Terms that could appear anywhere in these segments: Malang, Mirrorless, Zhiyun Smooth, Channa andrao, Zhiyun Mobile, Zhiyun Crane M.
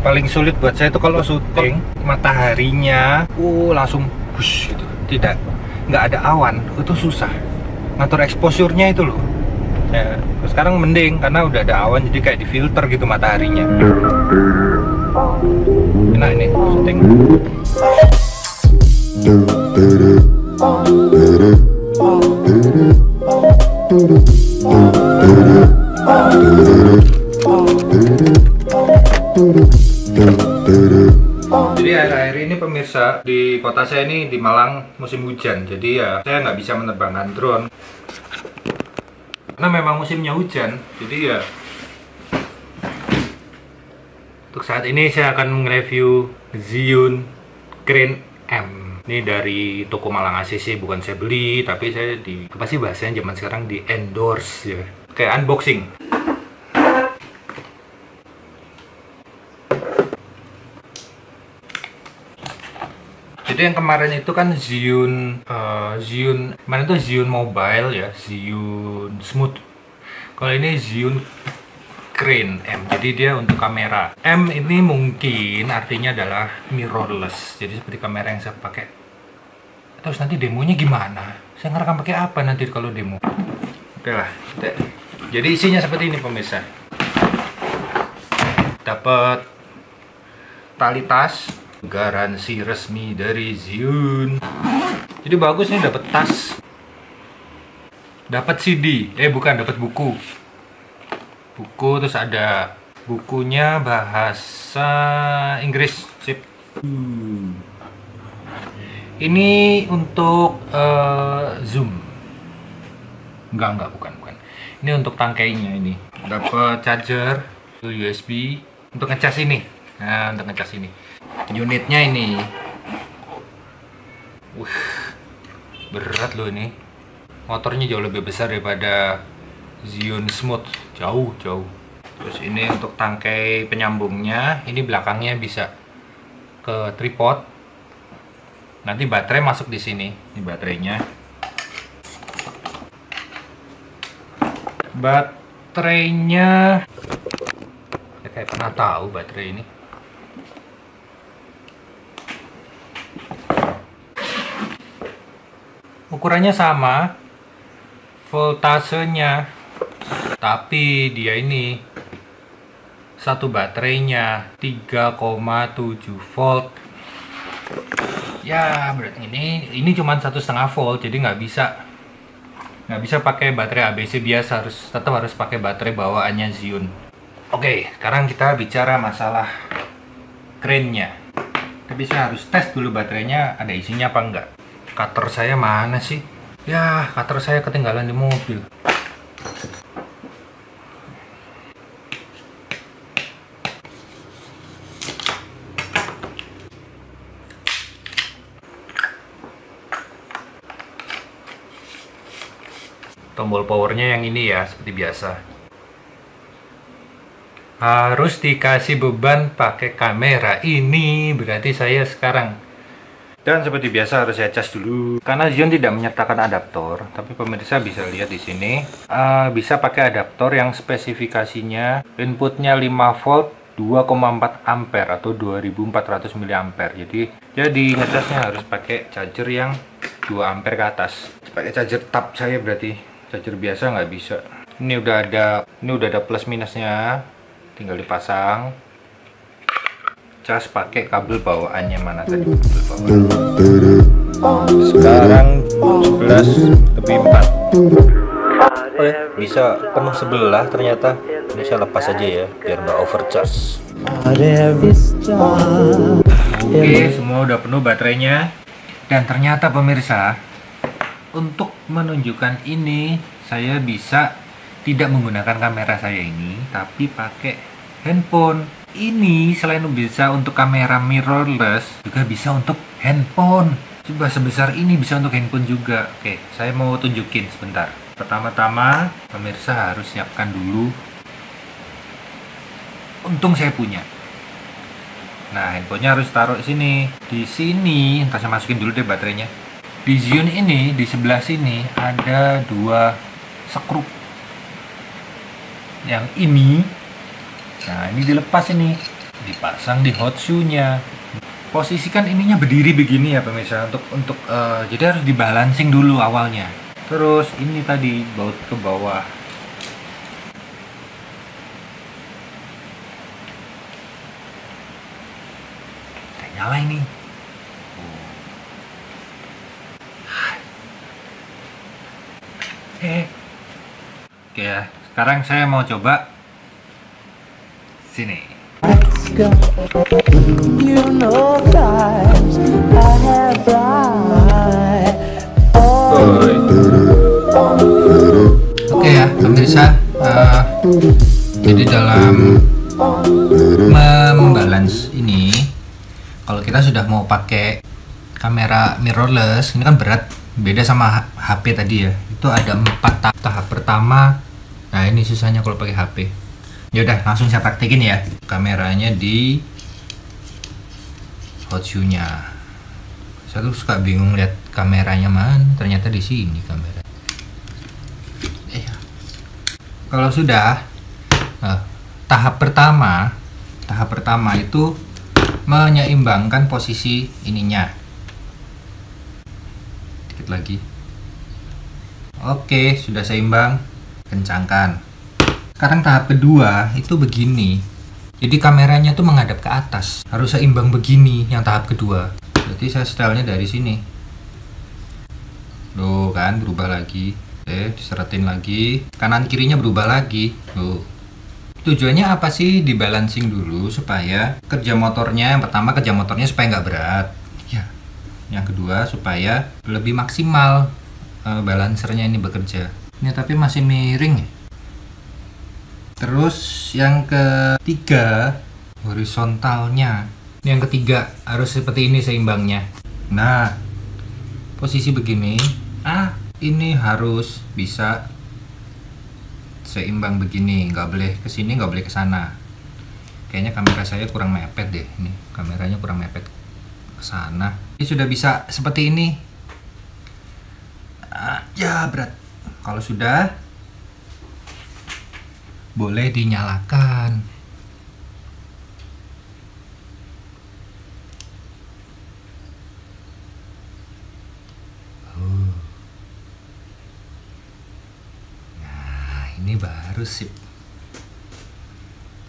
Paling sulit buat saya itu kalau syuting mataharinya langsung bush gitu, nggak ada awan, itu susah ngatur exposure-nya itu loh ya. Sekarang mending karena udah ada awan, jadi kayak di filter gitu mataharinya. Nah ini syuting pemirsa, di kota saya ini di Malang musim hujan, jadi ya saya nggak bisa menerbangkan drone karena memang musimnya hujan. Jadi ya untuk saat ini saya akan nge-review Zhiyun Crane M. Ini dari toko Malang ACC, bukan saya beli, tapi saya apa sih bahasanya zaman sekarang, di endorse ya, kayak unboxing. Jadi yang kemarin itu kan Zhiyun, kemarin itu Zhiyun Mobile ya, Zhiyun Smooth. Kalau ini Zhiyun Crane M, jadi dia untuk kamera. M ini mungkin artinya adalah mirrorless, jadi seperti kamera yang saya pakai. Terus nanti demonya gimana? Saya ngerekam pakai apa nanti kalau demo? Oke lah. Jadi isinya seperti ini pemirsa. Dapat tali tas. Garansi resmi dari Zhiyun. Jadi bagus nih, dapat tas, dapat CD, dapat buku, terus ada bukunya bahasa Inggris. Sip. Ini untuk zoom. Enggak, bukan. Ini untuk tangkainya ini. Dapat charger, USB untuk ngecas ini. Nah, untuk ngecas ini. Unitnya ini, berat loh ini. Motornya jauh lebih besar daripada Zhiyun Smooth, jauh. Terus ini untuk tangkai penyambungnya, ini belakangnya bisa ke tripod. Nanti baterai masuk di sini, ini baterainya. Saya kayak pernah tahu baterai ini. Ukurannya sama, voltasenya, tapi dia ini satu baterainya 3,7 volt. Ya berarti ini cuma 1,5 volt, jadi nggak bisa pakai baterai ABC biasa, harus pakai baterai bawaannya Zhiyun. Oke, sekarang kita bicara masalah crane-nya. Tapi saya harus tes dulu baterainya ada isinya apa enggak. Cutter saya mana sih? Ya, cutter saya ketinggalan di mobil. Tombol powernya yang ini ya, seperti biasa. Harus dikasih beban pakai kamera ini, berarti saya sekarang. Dan seperti biasa harus saya cas dulu karena Zhiyun tidak menyertakan adaptor, tapi pemirsa bisa lihat di sini bisa pakai adaptor yang spesifikasinya inputnya 5 volt 2,4 ampere atau 2400 mAh. Jadi ngecasnya harus pakai charger yang 2 ampere ke atas. Pakai charger tab saya, berarti charger biasa nggak bisa. Ini udah ada plus minusnya, tinggal dipasang. Cas pakai kabel bawaannya, mana tadi kabel bawaan. Sekarang 11:04. Oke, bisa penuh sebelah ternyata. Ini saya lepas aja ya biar nggak overcharge. Oke, semua udah penuh baterainya. Dan ternyata pemirsa, untuk menunjukkan ini saya bisa tidak menggunakan kamera saya ini, tapi pakai handphone. Ini selain bisa untuk kamera mirrorless, juga bisa untuk handphone. Coba sebesar ini bisa untuk handphone juga. Oke, saya mau tunjukin sebentar. Pertama-tama, pemirsa harus siapkan dulu. Untung saya punya. Nah, handphonenya harus taruh sini. Di sini, ntar saya masukin dulu deh baterainya. Di Zhiyun ini, di sebelah sini ada 2 skrup. Yang ini, nah ini dilepas ini, dipasang di hot shoe-nya. Posisikan ininya berdiri begini ya pemirsa, untuk jadi harus dibalancing dulu awalnya. Terus ini tadi baut ke bawah. Udah nyala ini. Oke ya, sekarang saya mau coba sini. Let's go. You know times I have right. Oke ya pemirsa, jadi dalam membalance ini, kalau kita sudah mau pakai kamera mirrorless, ini kan berat, beda sama HP tadi ya. Itu ada 4 tahap pertama. Nah ini susahnya kalau pakai HP. Ya udah, langsung saya praktekin ya. Kameranya di hot shoe-nya. Saya tuh suka bingung lihat kameranya man. Ternyata di sini kamera. Kalau sudah tahap pertama itu menyeimbangkan posisi ininya. Dikit lagi. Oke, sudah seimbang. Kencangkan. Sekarang tahap kedua itu begini. Jadi kameranya tuh menghadap ke atas. Harus seimbang begini yang tahap kedua. Berarti saya stylenya dari sini. Loh kan berubah lagi. Oke, diseratin lagi. Kanan kirinya berubah lagi. Loh. Tujuannya apa sih? Dibalancing dulu supaya kerja motornya, yang pertama kerja motornya supaya nggak berat. Ya. Yang kedua supaya lebih maksimal balancernya ini bekerja. Ini tapi masih miring. Terus yang ketiga horizontalnya. Ini yang ketiga harus seperti ini seimbangnya. Nah posisi begini, ini harus bisa seimbang begini, nggak boleh kesini, nggak boleh kesana. Kayaknya kamera saya kurang mepet deh, ini kameranya kurang mepet kesana. Ini sudah bisa seperti ini. Ya berat. Kalau sudah, boleh dinyalakan. Nah, ini baru sip.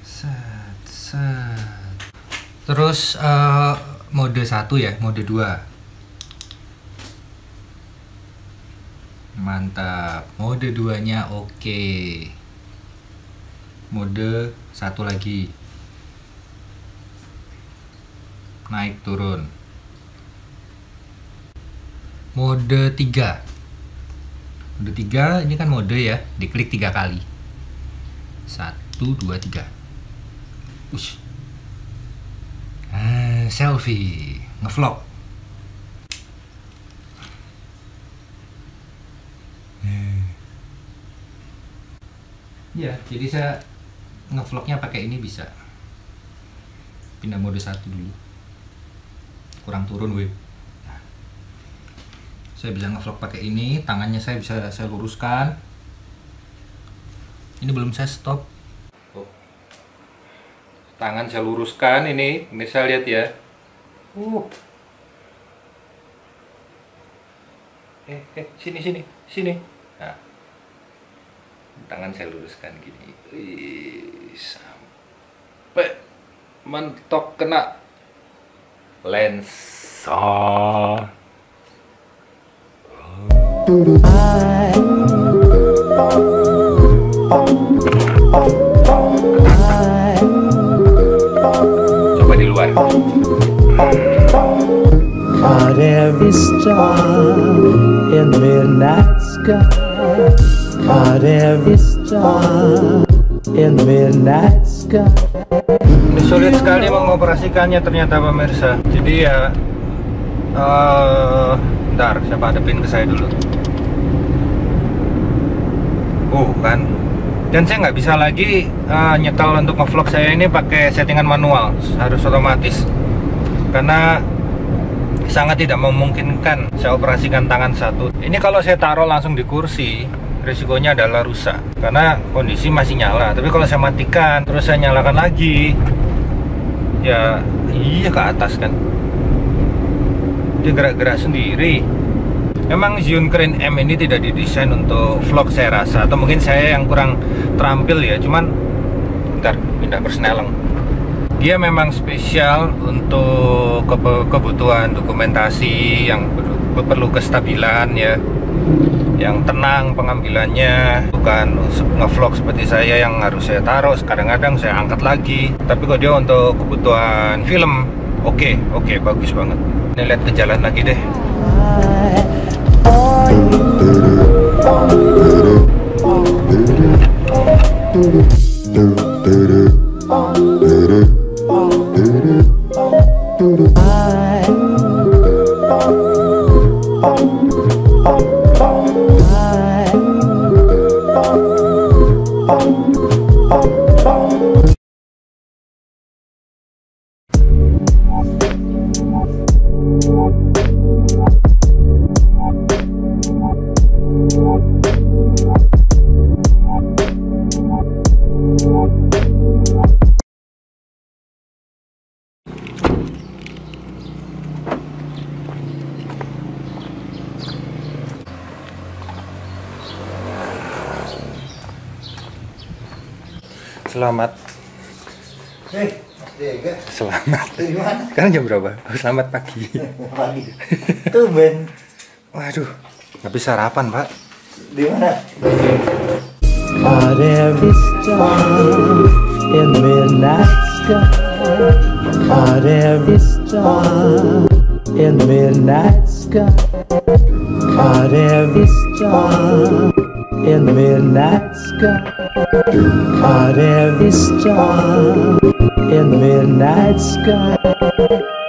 Set, set. Terus mode 1 ya, mode 2. Mantap, mode 2-nya oke. Mode 1 lagi. Naik turun. Mode 3. Mode 3 ini kan mode ya, diklik 3 kali. 1, 2, 3. Ush. Selfie, ngevlog. Ya, jadi saya ngevlognya pakai ini bisa. Pindah mode 1 dulu. Kurang turun, weh. Nah. Saya bisa ngevlog pakai ini, tangannya saya bisa saya luruskan. Ini belum saya stop. Oh. Tangan saya luruskan ini, bisa lihat ya. Sini. Nah. Tangan saya luruskan gini. Sampai mentok kena lensa. Coba di luar. At every star in midnight sky. Sulit sekali mengoperasikannya ternyata pemirsa. Jadi ya, ntar saya hadepin ke saya dulu. Kan. Dan saya nggak bisa lagi nyetel untuk ngevlog saya ini pakai settingan manual, harus otomatis. Karena sangat tidak memungkinkan saya operasikan tangan satu. Ini kalau saya taruh langsung di kursi, risikonya adalah rusak karena kondisi masih nyala. Tapi kalau saya matikan terus saya nyalakan lagi, Ya iya, ke atas kan. Dia gerak-gerak sendiri. Memang Zhiyun Crane M ini tidak didesain untuk vlog, saya rasa. Atau mungkin saya yang kurang terampil ya. Cuman bentar, pindah bersneleng. Dia memang spesial untuk kebutuhan dokumentasi yang perlu kestabilan ya, yang tenang pengambilannya, bukan ngevlog seperti saya yang harus saya taruh, kadang-kadang saya angkat lagi. Tapi kalau dia untuk kebutuhan film, oke, bagus banget. Ini lihat ke jalan lagi deh. Selamat. Selamat. Sekarang jam berapa? Selamat pagi. Pagi. Tuh Ben. Waduh, nggak bisa sarapan Pak. Di mana? There is star in midnight sky. There is star in midnight sky. There is star in midnight sky. There is star in midnight sky.